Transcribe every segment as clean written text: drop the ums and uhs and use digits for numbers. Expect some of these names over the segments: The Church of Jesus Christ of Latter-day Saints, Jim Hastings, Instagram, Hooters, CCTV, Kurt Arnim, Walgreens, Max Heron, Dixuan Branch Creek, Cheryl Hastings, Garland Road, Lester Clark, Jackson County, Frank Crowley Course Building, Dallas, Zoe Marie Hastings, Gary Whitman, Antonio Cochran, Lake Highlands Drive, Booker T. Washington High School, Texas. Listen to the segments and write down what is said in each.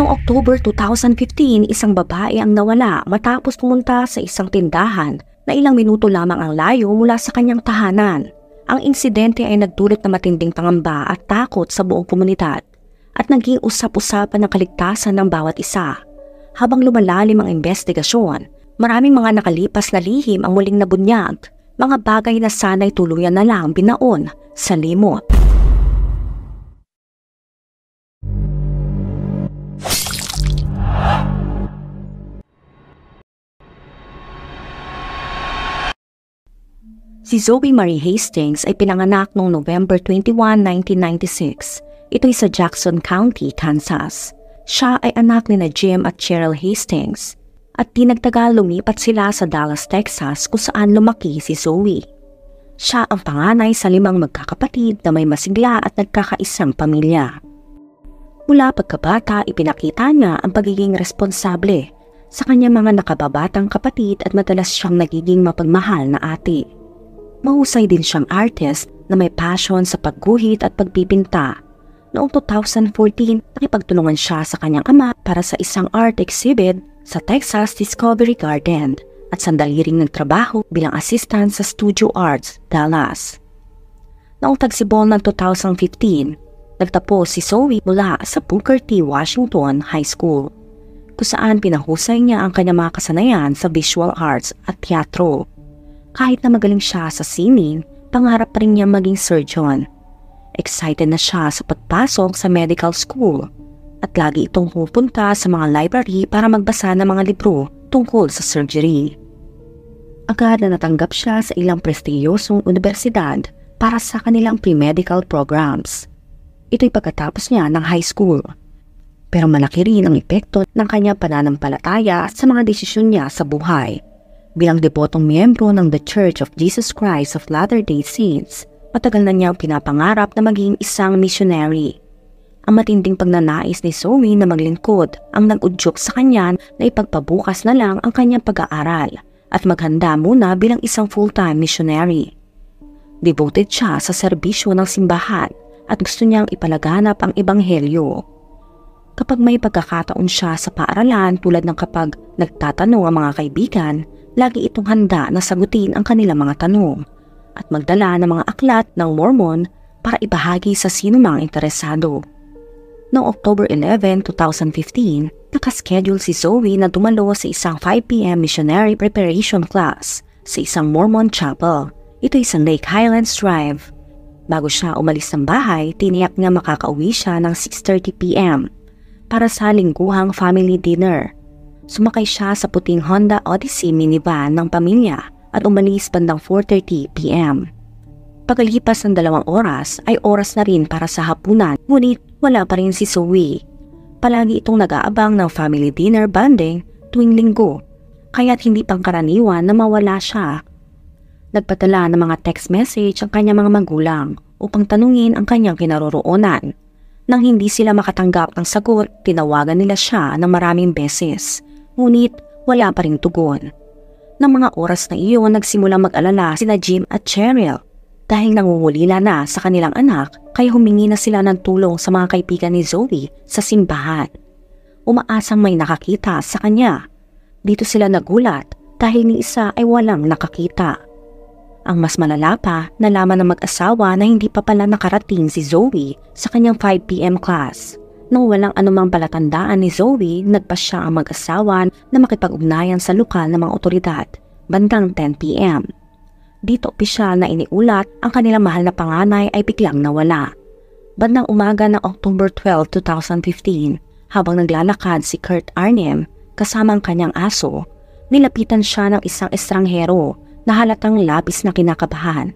Noong October 2015, isang babae ang nawala matapos pumunta sa isang tindahan na ilang minuto lamang ang layo mula sa kanyang tahanan. Ang insidente ay nagdulot na matinding pangamba at takot sa buong komunidad at naging usap-usapan ng kaligtasan ng bawat isa. Habang lumalalim ang investigasyon, maraming mga nakalipas na lihim ang muling nabunyag, mga bagay na sana'y tuluyan na lang binaon sa limot. Si Zoe Marie Hastings ay pinanganak noong November 21, 1996. Ito'y sa Jackson County, Kansas. Siya ay anak nina Jim at Cheryl Hastings at di nagtagal lumipat sila sa Dallas, Texas kung saan lumaki si Zoe. Siya ang panganay sa limang magkakapatid na may masigla at nagkakaisang pamilya. Mula pagkabata, ipinakita niya ang pagiging responsable sa kanyang mga nakababatang kapatid at madalas siyang nagiging mapagmahal na ate. Mahusay din siyang artist na may passion sa pagguhit at pagpipinta. Noong 2014, nakipagtulungan siya sa kanyang ama para sa isang art exhibit sa Texas Discovery Garden at sandali ring nagtrabaho bilang assistant sa Studio Arts, Dallas. Noong tagsibol ng 2015, nagtapos si Zoe mula sa Booker T. Washington High School, kung saan pinahusay niya ang kanyang mga kasanayan sa visual arts at teatro. Kahit na magaling siya sa sining, pangarap pa rin niya maging surgeon. Excited na siya sa pagpasok sa medical school at lagi itong pupunta sa mga library para magbasa ng mga libro tungkol sa surgery. Agad na natanggap siya sa ilang prestigyosong universidad para sa kanilang pre-medical programs. Ito'y pagkatapos niya ng high school. Pero malaki rin ang epekto ng kanyang pananampalataya sa mga desisyon niya sa buhay. Bilang debotong miyembro ng The Church of Jesus Christ of Latter-day Saints, matagal na niyang pinapangarap na maging isang missionary. Ang matinding pagnanais ni Zoe na maglingkod ang nag-udyok sa kanya na ipagpabukas na lang ang kanyang pag-aaral at maghanda muna bilang isang full-time missionary. Devoted siya sa serbisyo ng simbahan at gusto niyang ipalaganap ang ebanghelyo. Kapag may pagkakataon siya sa paaralan, tulad ng kapag nagtatanong ang mga kaibigan, lagi itong handa na sagutin ang kanilang mga tanong at magdala ng mga aklat ng Mormon para ibahagi sa sinumang interesado. Noong October 11, 2015, nakaschedule si Zoe na dumalo sa isang 5 p.m. missionary preparation class sa isang Mormon chapel. Ito'y sa Lake Highlands Drive. Bago siya umalis ng bahay, tiniyak niya makakauwi siya ng 6:30 p.m. para sa lingguhang family dinner. Sumakay siya sa puting Honda Odyssey minivan ng pamilya at umalis bandang 4:30 p.m. Pagkalipas ng 2 oras ay oras na rin para sa hapunan, ngunit wala pa rin si Zoe. Palagi itong nag-aabang ng family dinner bonding tuwing linggo, kaya't hindi pangkaraniwan na mawala siya. Nagpadala ng mga text message ang kanyang mga magulang upang tanungin ang kanyang kinaroroonan. Nang hindi sila makatanggap ng sagot, tinawagan nila siya ng maraming beses. Ngunit wala pa rin tugon. Nang mga oras na iyon, nagsimulang mag-alala sina Jim at Cheryl dahil nanguhulila na sa kanilang anak, kaya humingi na sila ng tulong sa mga kaibigan ni Zoe sa simbahan. Umaasang may nakakita sa kanya. Dito sila nagulat dahil ni isa ay walang nakakita. Ang mas malala pa, nalaman ng mag-asawa na hindi pa pala nakarating si Zoe sa kanyang 5 p.m. class. Nang walang anumang palatandaan ni Zoe, nagpasya ang mag-asawa na makipag-ugnayan sa lokal ng mga otoridad bandang 10 p.m. Dito opisyal na iniulat ang kanilang mahal na panganay ay biglang nawala. Bandang umaga ng October 12, 2015, habang naglalakad si Kurt Arnim kasama ang kanyang aso, nilapitan siya ng isang estranghero na halatang labis na kinakabahan.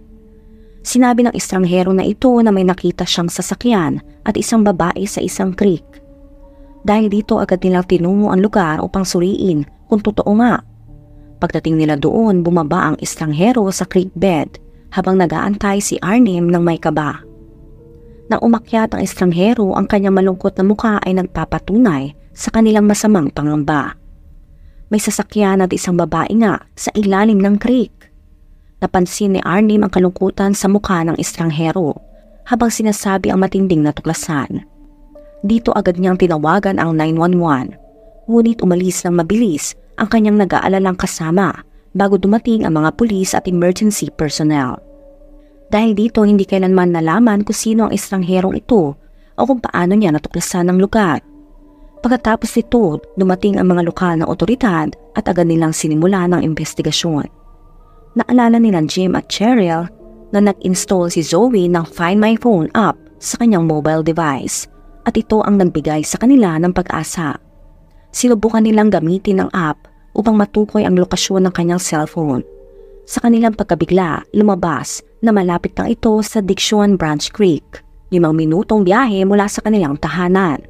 Sinabi ng estranghero na ito na may nakita siyang sasakyan at isang babae sa isang creek. Dahil dito agad nilang tinungo ang lugar upang suriin kung totoo nga. Pagdating nila doon, bumaba ang estranghero sa creek bed habang nagaantay si Arnim ng may kaba. Nang umakyat ang estranghero, ang kanyang malungkot na mukha ay nagpapatunay sa kanilang masamang pangamba. May sasakyan at isang babae nga sa ilalim ng creek. Napansin ni Arnim ang kalungkutan sa mukha ng estranghero habang sinasabi ang matinding natuklasan. Dito agad niyang tinawagan ang 911. Ngunit umalis ng mabilis ang kanyang nag-aalalang kasama bago dumating ang mga pulis at emergency personnel. Dahil dito hindi kailanman nalaman kung sino ang estrangherong ito o kung paano niya natuklasan ang lugar. Pagkatapos nito, dumating ang mga lokal na otoridad at agad nilang sinimula ng investigasyon. Naalala nila Jim at Cheryl na nag-install si Zoe ng Find My Phone app sa kanyang mobile device at ito ang nagbigay sa kanila ng pag-asa. Sinubukan nilang gamitin ang app upang matukoy ang lokasyon ng kanyang cellphone. Sa kanilang pagkabigla, lumabas na malapit lang ito sa Dixuan Branch Creek, 5 minutong biyahe mula sa kanilang tahanan.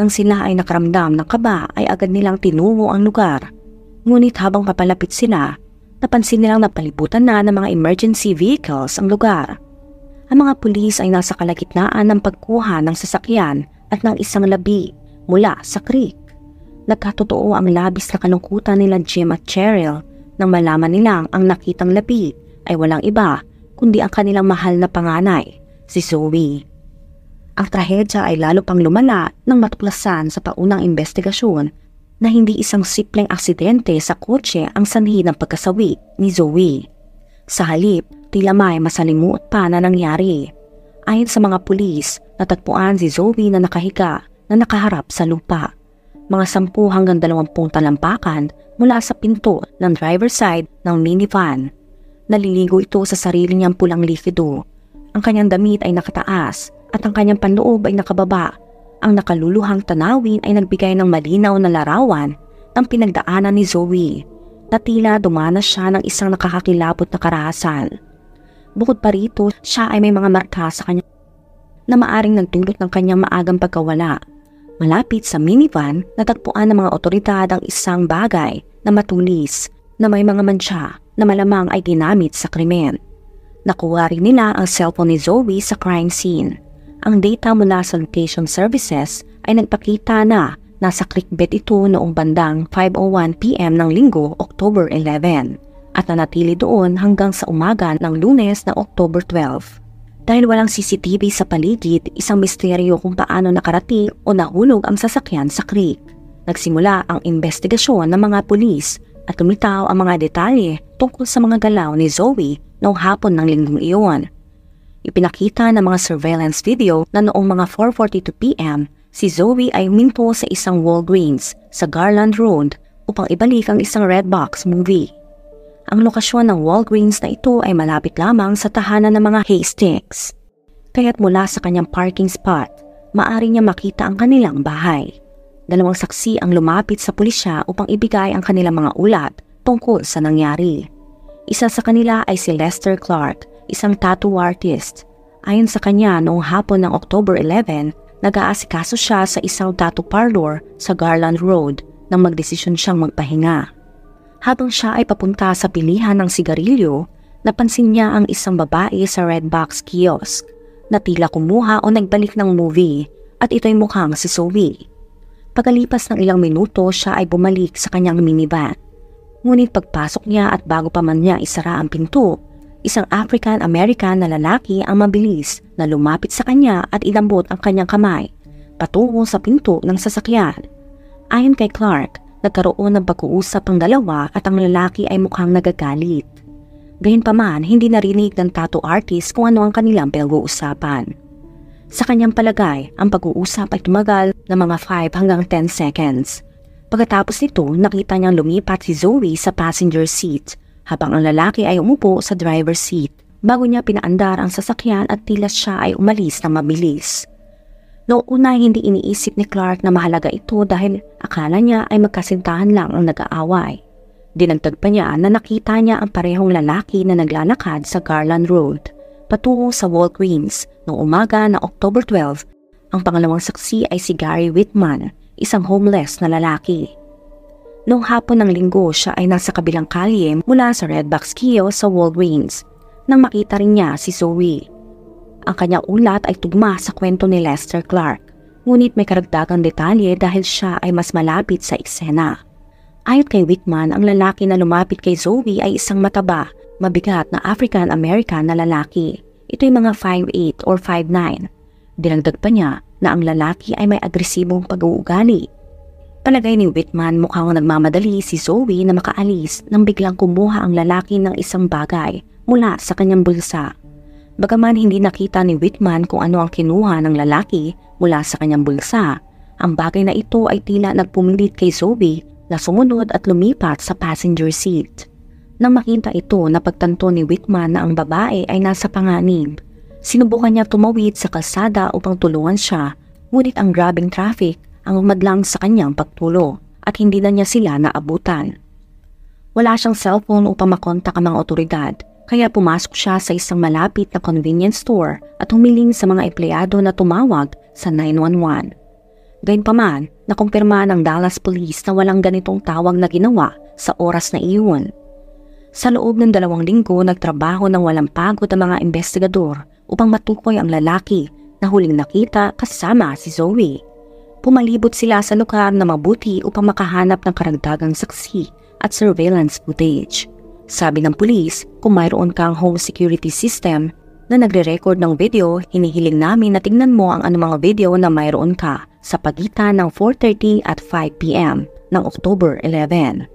Nang sila ay nakaramdam ng kaba ay agad nilang tinungo ang lugar. Ngunit habang papalapit sila, napansin nilang napalibutan na ng mga emergency vehicles ang lugar. Ang mga pulis ay nasa kalagitnaan ng pagkuha ng sasakyan at ng isang labi mula sa creek. Nagkatotoo ang labis na kalungkutan nila Jim at Cheryl nang malaman nilang ang nakitang labi ay walang iba kundi ang kanilang mahal na panganay, si Zoe. Ang trahedya ay lalo pang lumala nang matuklasan sa paunang investigasyon na hindi isang simpleng aksidente sa kotse ang sanhi ng pagkasawi ni Zoe. Sa halip, tila may masalimuot pa na nangyari. Ayon sa mga pulis, natagpuan si Zoe na nakahiga na nakaharap sa lupa. Mga 10 hanggang 20 talampakan mula sa pinto ng driver's side ng minivan. Naliligo ito sa sarili niyang pulang likido. Ang kanyang damit ay nakataas at ang kanyang panloob ay nakababa. Ang nakaluluhang tanawin ay nagbigay ng malinaw na larawan ng pinagdaanan ni Zoe na tila dumanas siya ng isang nakakakilabot na karahasan. Bukod pa rito, siya ay may mga marka sa kanya na maaring nagdulot ng kanyang maagang pagkawala. Malapit sa minivan, natagpuan ng mga otoridad ang isang bagay na matulis na may mga mantsa na malamang ay ginamit sa krimen. Nakuha rin nila ang cellphone ni Zoe sa crime scene. Ang data mula sa location services ay nagpakita na nasa creekbed ito noong bandang 5:01 p.m. ng linggo, October 11, at nanatili doon hanggang sa umaga ng Lunes na October 12. Dahil walang CCTV sa paligid, isang misteryo kung paano nakarating o nahulog ang sasakyan sa creek. Nagsimula ang investigasyon ng mga pulis at lumitaw ang mga detalye tungkol sa mga galaw ni Zoe noong hapon ng linggong iyon. Ipinakita ng mga surveillance video na noong mga 4:42 p.m, si Zoe ay huminto sa isang Walgreens sa Garland Road upang ibalik ang isang red box movie. Ang lokasyon ng Walgreens na ito ay malapit lamang sa tahanan ng mga Hastings, kaya't mula sa kanyang parking spot, maaari niya makita ang kanilang bahay. 2 saksi ang lumapit sa pulisya upang ibigay ang kanilang mga ulat tungkol sa nangyari. Isa sa kanila ay si Lester Clark, isang tattoo artist. Ayon sa kanya, noong hapon ng October 11, nag-aasikaso siya sa isang tattoo parlor sa Garland Road nang magdesisyon siyang magpahinga. Habang siya ay papunta sa pilihan ng sigarilyo, napansin niya ang isang babae sa red box kiosk na tila kumuha o nagbalik ng movie at ito'y mukhang si Zoe. Pagkalipas ng ilang minuto, siya ay bumalik sa kanyang minivan. Ngunit pagpasok niya at bago pa man niya isara ang pinto, isang African-American na lalaki ang mabilis na lumapit sa kanya at inambot ang kanyang kamay patungo sa pinto ng sasakyan. Ayon kay Clark, nagkaroon ng pag-uusap ang dalawa at ang lalaki ay mukhang nagagalit. Gayunpaman, hindi narinig ng tattoo artist kung ano ang kanilang pinag-uusapan. Sa kanyang palagay, ang pag-uusap ay tumagal ng mga 5 hanggang 10 seconds. Pagkatapos nito, nakita niyang lumipat si Zoe sa passenger seat habang ang lalaki ay umupo sa driver's seat bago niya pinaandar ang sasakyan at tila siya ay umalis ng mabilis. Noong una, hindi iniisip ni Clark na mahalaga ito dahil akala niya ay magkasintahan lang ang nag-aaway. Dinagdag pa niya na nakita niya ang parehong lalaki na naglalakad sa Garland Road patungo sa Walgreens noong umaga na October 12, ang pangalawang saksi ay si Gary Whitman, isang homeless na lalaki. Noong hapon ng linggo, siya ay nasa kabilang kalye mula sa red box kiosk sa Walgreens nang makita rin niya si Zoe. Ang kanyang ulat ay tugma sa kwento ni Lester Clark, ngunit may karagdagang detalye dahil siya ay mas malapit sa eksena. Ayon kay Whitman, ang lalaki na lumapit kay Zoe ay isang mataba, mabigat na African-American na lalaki. Ito'y mga 5'8 or 5'9. Dinagdag pa niya na ang lalaki ay may agresibong pag-uugali. Palagay ni Whitman, mukhang nagmamadali si Zoe na makaalis nang biglang kumuha ang lalaki ng isang bagay mula sa kanyang bulsa. Bagaman hindi nakita ni Whitman kung ano ang kinuha ng lalaki mula sa kanyang bulsa, ang bagay na ito ay tila nagpumilit kay Zoe na sumunod at lumipat sa passenger seat. Nang makita ito, napagtanto ni Whitman na ang babae ay nasa panganib. Sinubukan niya tumawid sa kalsada upang tulungan siya, ngunit ang grabing traffic ang umadlang sa kanyang pagtulo at hindi na niya sila naabutan. Wala siyang cellphone upang makontak ang mga otoridad, kaya pumasok siya sa isang malapit na convenience store at humiling sa mga empleyado na tumawag sa 911. Gayunpaman, nakumpirma ng Dallas Police na walang ganitong tawag na ginawa sa oras na iyon. Sa loob ng 2 linggo, nagtrabaho ng walang pagod ang mga investigador upang matukoy ang lalaki na huling nakita kasama si Zoe. Pumalibot sila sa lugar na mabuti upang makahanap ng karagdagang saksi at surveillance footage. Sabi ng pulis, kung mayroon kang home security system na nagre-record ng video, hinihiling namin na tingnan mo ang anumang video na mayroon ka sa pagitan ng 4:30 at 5 p.m. ng October 11.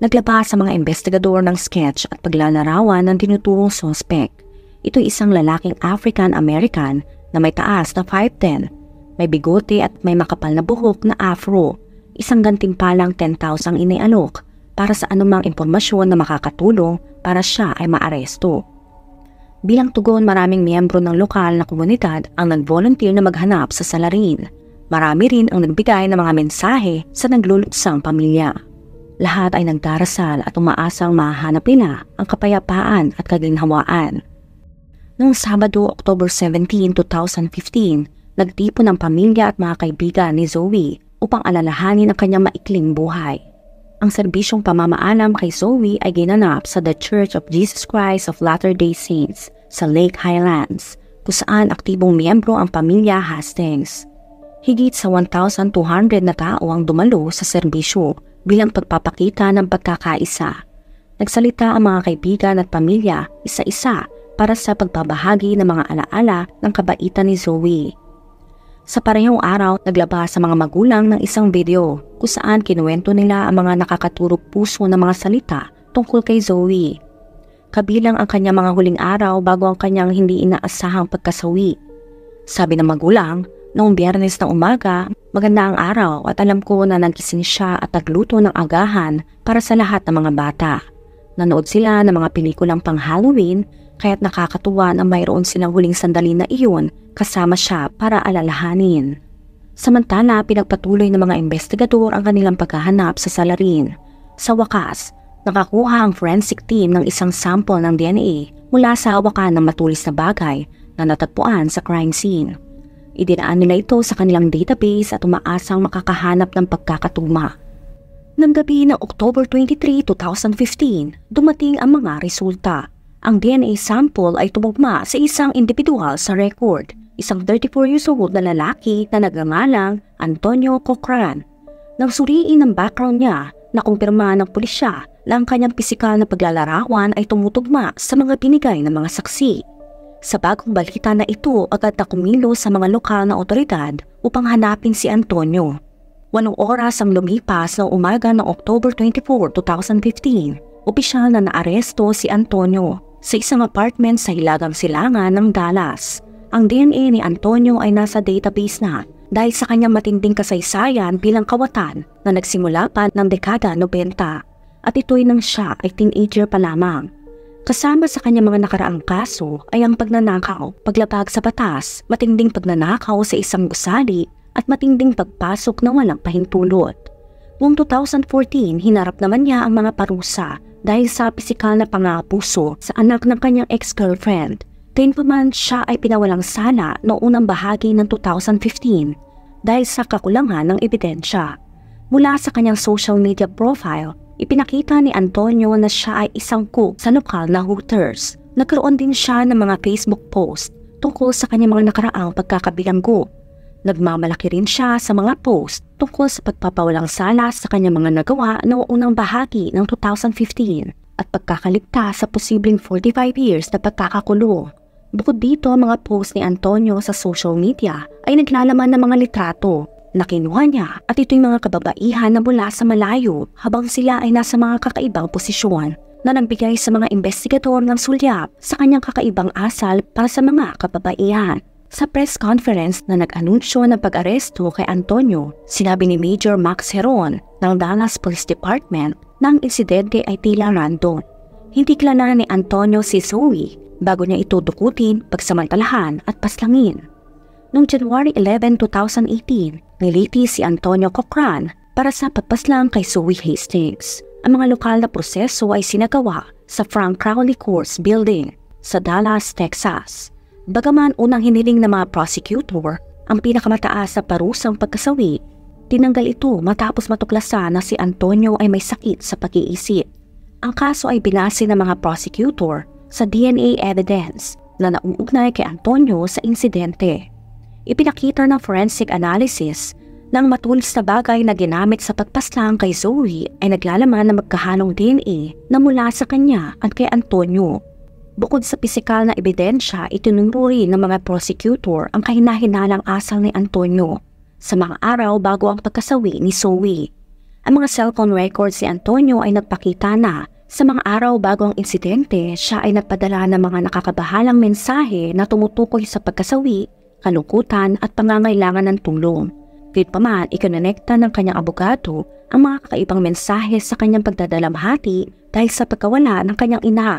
Naglabas sa mga investigador ng sketch at paglalarawan ng tinuturong sospek. Ito'y isang lalaking African-American na may taas na 5'10", may bigote at may makapal na buhok na afro. Isang gantimpalang 10,000 inialok para sa anumang impormasyon na makakatulong para siya ay maaresto. Bilang tugon, maraming miyembro ng lokal na komunidad ang nag-volunteer na maghanap sa salarin. Marami rin ang nagbigay ng mga mensahe sa naglulutsang pamilya. Lahat ay nagdarasal at umaasang mahanap nila ang kapayapaan at kaginhawaan. Noong Sabado, October 17, 2015, nagtipon ang pamilya at mga kaibigan ni Zoe upang alalahanin ang kanyang maikling buhay. Ang serbisyong pamamaalam kay Zoe ay ginanap sa The Church of Jesus Christ of Latter-day Saints sa Lake Highlands, kung saan aktibong miyembro ang pamilya Hastings. Higit sa 1,200 na tao ang dumalo sa serbisyo bilang pagpapakita ng pagkakaisa. Nagsalita ang mga kaibigan at pamilya isa-isa para sa pagpabahagi ng mga alaala ng kabaitan ni Zoe. Sa parehong araw, naglabas sa mga magulang ng isang video kung saan kinuwento nila ang mga nakakaturok puso na mga salita tungkol kay Zoe. Kabilang ang kanyang mga huling araw bago ang kanyang hindi inaasahang pagkasawi. Sabi ng magulang, noong Biyernes na umaga, maganda ang araw at alam ko na nagising siya at nagluto ng agahan para sa lahat ng mga bata. Nanood sila ng mga pelikulang pang Halloween, kaya't nakakatuwa na mayroon silang huling sandali na iyon kasama siya para alalahanin. Samantala, pinagpatuloy ng mga investigador ang kanilang paghahanap sa salarin. Sa wakas, nakakuha ang forensic team ng isang sample ng DNA mula sa hawakan ng matulis na bagay na natagpuan sa crime scene. Idinaan nila ito sa kanilang database at umaasang makakahanap ng pagkakatugma. Nang gabi ng October 23, 2015, dumating ang mga resulta. Ang DNA sample ay tumugma sa isang individual sa record, isang 34 years old na lalaki na nagngangalang Antonio Cochran. Nang suriin ang background niya, nakumpirma ng pulisya na ang kanyang pisikal na paglalarawan ay tumutugma sa mga binigay ng mga saksi. Sa bagong balita na ito, agad na kumilo sa mga lokal na otoridad upang hanapin si Antonio. 8 oras ang lumipas na umaga ng October 24, 2015, opisyal na naaresto si Antonio sa isang apartment sa hilagang silangan ng Dallas. Ang DNA ni Antonio ay nasa database na dahil sa kanyang matinding kasaysayan bilang kawatan na nagsimula pa ng dekada 90, at ito'y nang siya ay teenager pa lamang. Kasama sa kanyang mga nakaraang kaso ay ang pagnanakaw, paglabag sa batas, matinding pagnanakaw sa isang gusali at matinding pagpasok na walang pahintulot. Noong 2014, hinarap naman niya ang mga parusa dahil sa pisikal na pangapuso sa anak ng kanyang ex-girlfriend. Gayunpaman, siya ay pinawalang sala noong unang bahagi ng 2015 dahil sa kakulangan ng ebidensya. Mula sa kanyang social media profile, ipinakita ni Antonio na siya ay isang cook sa lokal na Hooters. Nagkaroon din siya ng mga Facebook post tungkol sa kanyang mga nakaraang pagkakabilanggo. Nagmamalaki rin siya sa mga post tungkol sa pagpapawalang sala sa kanyang mga nagawa noong unang bahagi ng 2015 at pagkakaligtas sa posibleng 45 years na pagkakakulo. Bukod dito, mga post ni Antonio sa social media ay naglalaman ng mga litrato na kinuha niya at ito yung mga kababaihan na mula sa malayo habang sila ay nasa mga kakaibang posisyon na nagbigay sa mga investigator ng sulyap sa kanyang kakaibang asal para sa mga kababaihan. Sa press conference na nag-anunsyo ng pag-aresto kay Antonio, sinabi ni Major Max Heron ng Dallas Police Department na ang insidente ay tila random. Hindi kilalanin ni Antonio si Zoe bago niya ito dukutin, pagsamantalahan at paslangin. Noong January 11, 2018, niliti si Antonio Cochran para sa pagpaslang kay Zoe Hastings. Ang mga lokal na proseso ay sinagawa sa Frank Crowley Course Building sa Dallas, Texas. Bagaman unang hiniling ng mga prosecutor ang pinakamataas na parusang pagkasawi, tinanggal ito matapos matuklasan na si Antonio ay may sakit sa pag-iisip. Ang kaso ay binase ng mga prosecutor sa DNA evidence na nauugnay kay Antonio sa insidente. Ipinakita ng forensic analysis ng matulis na bagay na ginamit sa pagpaslang kay Zoe ay naglalaman ng magkahanong DNA na mula sa kanya at kay Antonio. Bukod sa pisikal na ebidensya, itinunuri ng mga prosecutor ang kahinahinalang asal ni Antonio sa mga araw bago ang pagkasawi ni Zoe. Ang mga cellphone records ni Antonio ay nagpakita na sa mga araw bago ang insidente, siya ay nagpadala ng mga nakakabahalang mensahe na tumutukoy sa pagkasawi, kalungkutan at pangangailangan ng tulong. Gayunpaman, ikononekta ng kanyang abogado ang mga kakaibang mensahe sa kanyang pagdadalamhati dahil sa pagkawala ng kanyang ina.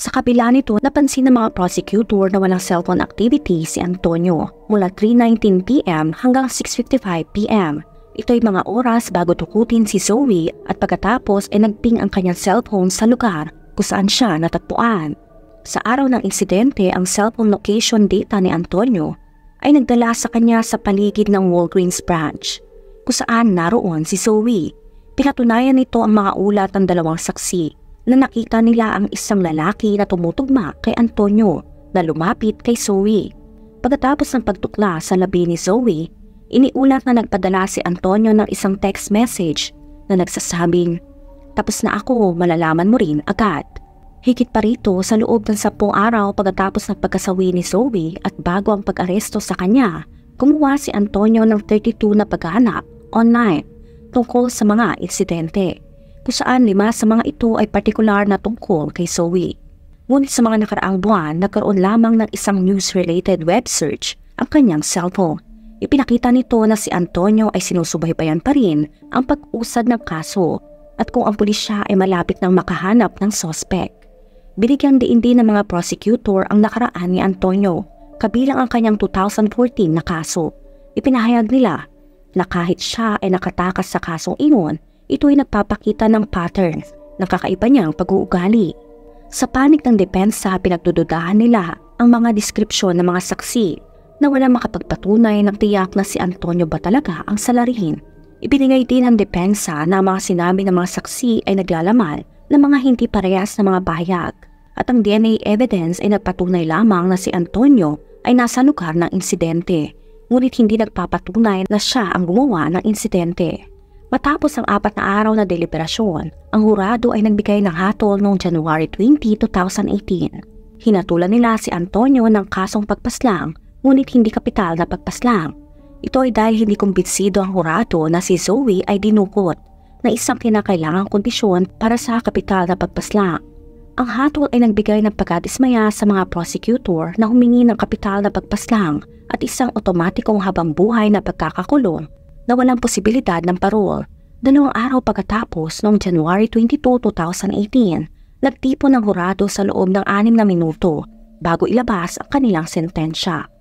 Sa kabila nito, napansin ng mga prosecutor na walang cellphone activity si Antonio mula 3:19 p.m. hanggang 6:55 p.m. Ito ay mga oras bago tukutin si Zoe at pagkatapos ay nagping ang kanyang cellphone sa lugar kung saan siya natagpuan. Sa araw ng insidente, ang cellphone location data ni Antonio ay nagdala sa kanya sa paligid ng Walgreens branch, kung saan naroon si Zoe. Pinatunayan nito ang mga ulat ng dalawang saksi na nakita nila ang isang lalaki na tumutugma kay Antonio na lumapit kay Zoe. Pagkatapos ng pagtukla sa labi ni Zoe, iniulat na nagpadala si Antonio ng isang text message na nagsasabing, "Tapos na ako, malalaman mo rin agad." Higit pa rito, sa loob ng 10 araw pagkatapos ng pagkasawi ni Zoe at bago ang pag-aresto sa kanya, kumuha si Antonio ng 32 na paghahanap online tungkol sa mga insidente, kung saan 5 sa mga ito ay partikular na tungkol kay Zoe. Ngunit sa mga nakaraang buwan, nagkaroon lamang ng isang news-related web search ang kanyang cellphone. Ipinakita nito na si Antonio ay sinusubaybayan pa rin ang pag-usad ng kaso at kung ang pulisya ay malapit ng makahanap ng sospek. Binigyang diin ng mga prosecutor ang nakaraan ni Antonio, kabilang ang kanyang 2014 na kaso. Ipinahayag nila na kahit siya ay nakatakas sa kasong iyon, ito ay nagpapakita ng pattern ng kakaiba niyang pag-uugali. Sa panig ng depensa, pinagdududahan nila ang mga deskripsyon ng mga saksi na walang makapagpatunay ng tiyak na si Antonio ba talaga ang salarihin. Ibinigay din ng depensa na ang mga sinabi ng mga saksi ay naglalaman ng mga hindi parehas na mga bahayag. At ang DNA evidence ay nagpatunay lamang na si Antonio ay nasa lugar ng insidente, ngunit hindi nagpapatunay na siya ang gumawa ng insidente. Matapos ang 4 na araw na deliberasyon, ang hurado ay nagbigay ng hatol noong January 20, 2018. Hinatulan nila si Antonio ng kasong pagpaslang, ngunit hindi kapital na pagpaslang. Ito ay dahil hindi kumbinsido ang hurado na si Zoe ay dinukot na isang kinakailangang kondisyon para sa kapital na pagpaslang. Ang hatol ay nagbigay ng pagkadismaya sa mga prosecutor na humingi ng kapital na pagpaslang at isang otomatikong habang buhay na pagkakakulong na walang posibilidad ng parol. 2 araw pagkatapos noong January 22, 2018, nagtipon ng hurado sa loob ng 6 na minuto bago ilabas ang kanilang sentensya.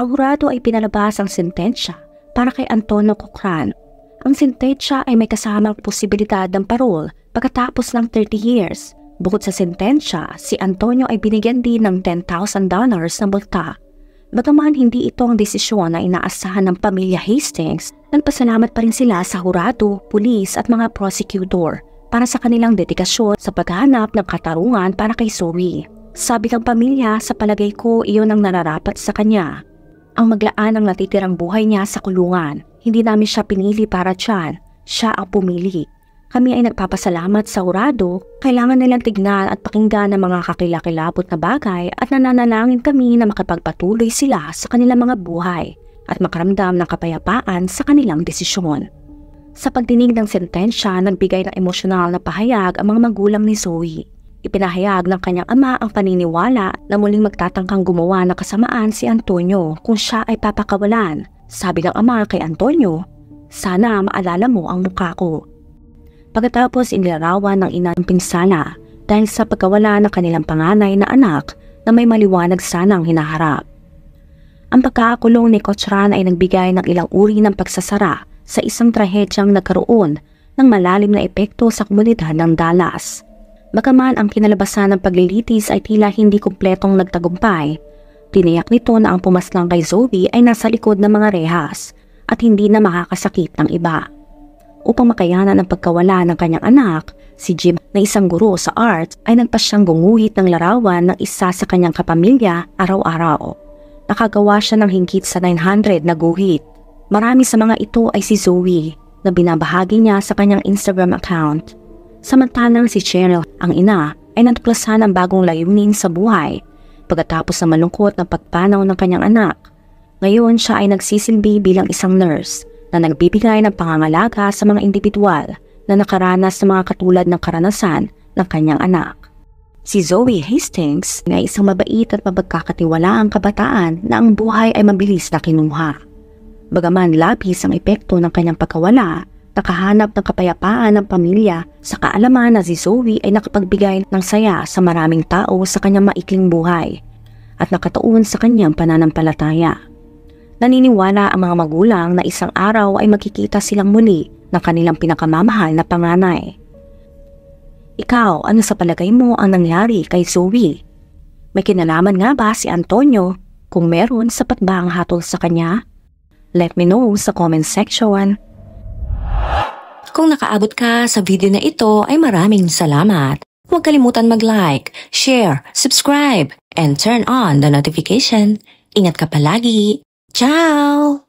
Ang hurado ay pinalabas ang sentensya para kay Antonio Cochran. Ang sentensya ay may kasamang posibilidad ng parol pagkatapos ng 30 years. Bukod sa sentensya, si Antonio ay binigyan din ng $10,000 na multa. Bagaman hindi ito ang desisyon na inaasahan ng pamilya Hastings, nagpasalamat pa rin sila sa hurado, pulis at mga prosecutor para sa kanilang dedikasyon sa paghahanap ng katarungan para kay Zoe. Sabi ng pamilya, "Sa palagay ko, iyon ang nararapat sa kanya. Ang maglaan ang natitirang buhay niya sa kulungan. Hindi namin siya pinili para tiyan, siya ang pumili. Kami ay nagpapasalamat sa hurado, kailangan nilang tignan at pakinggan ng mga kakilakilabot na bagay at nananalangin kami na makapagpatuloy sila sa kanilang mga buhay at makaramdam ng kapayapaan sa kanilang desisyon. Sa pagdinig ng sentensya, nagbigay ng emosyonal na pahayag ang mga magulang ni Zoe. Ipinahayag ng kanyang ama ang paniniwala na muling magtatangkang gumawa ng kasamaan si Antonio kung siya ay papakawalan. Sabi ng ama kay Antonio, "Sana maalala mo ang mukha ko." Pagkatapos inilarawan ng ina ng pinsala dahil sa pagkawala ng kanilang panganay na anak na may maliwanag sanang hinaharap. Ang pagkakulong ni Cochran ay nagbigay ng ilang uri ng pagsasara sa isang trahedyang nagkaroon ng malalim na epekto sa komunidad ng Dallas. Bagaman ang kinalabasan ng paglilitis ay tila hindi kumpletong nagtagumpay, tiniyak nito na ang pumaslang kay Zoe ay nasa likod ng mga rehas at hindi na makakasakit ng iba. Upang makayanan ang pagkawala ng kanyang anak, si Jim na isang guro sa art ay nagpasyang gunguhit ng larawan ng isa sa kanyang kapamilya araw-araw. Nakagawa siya ng hingkit sa 900 na guhit. Marami sa mga ito ay si Zoe na binabahagi niya sa kanyang Instagram account. Samantalang si Cheryl, ang ina, ay natuklasan ng bagong layunin sa buhay pagkatapos ng malungkot na pagpanaw ng kanyang anak. Ngayon siya ay nagsisilbi bilang isang nurse na nagbibigay ng pangangalaga sa mga individual na nakaranas ng mga katulad ng karanasan ng kanyang anak. Si Zoe Hastings ay isang mabait at mapagkakatiwalaang kabataan na ang buhay ay mabilis na kinuha. Bagaman labis ang epekto ng kanyang pagkawala, nakahanap ng kapayapaan ng pamilya sa kaalaman na si Zoe ay nakapagbigay ng saya sa maraming tao sa kanyang maikling buhay at nakatuon sa kanyang pananampalataya. Naniniwala ang mga magulang na isang araw ay makikita silang muli ng kanilang pinakamamahal na panganay. Ikaw, ano sa palagay mo ang nangyari kay Zoe? May kinalaman nga ba si Antonio? Kung meron, sapat ba ang hatol sa kanya? Let me know sa comment section. Kung nakaabot ka sa video na ito ay maraming salamat. Huwag kalimutan mag-like, share, subscribe, and turn on the notification. Ingat ka palagi! Ciao!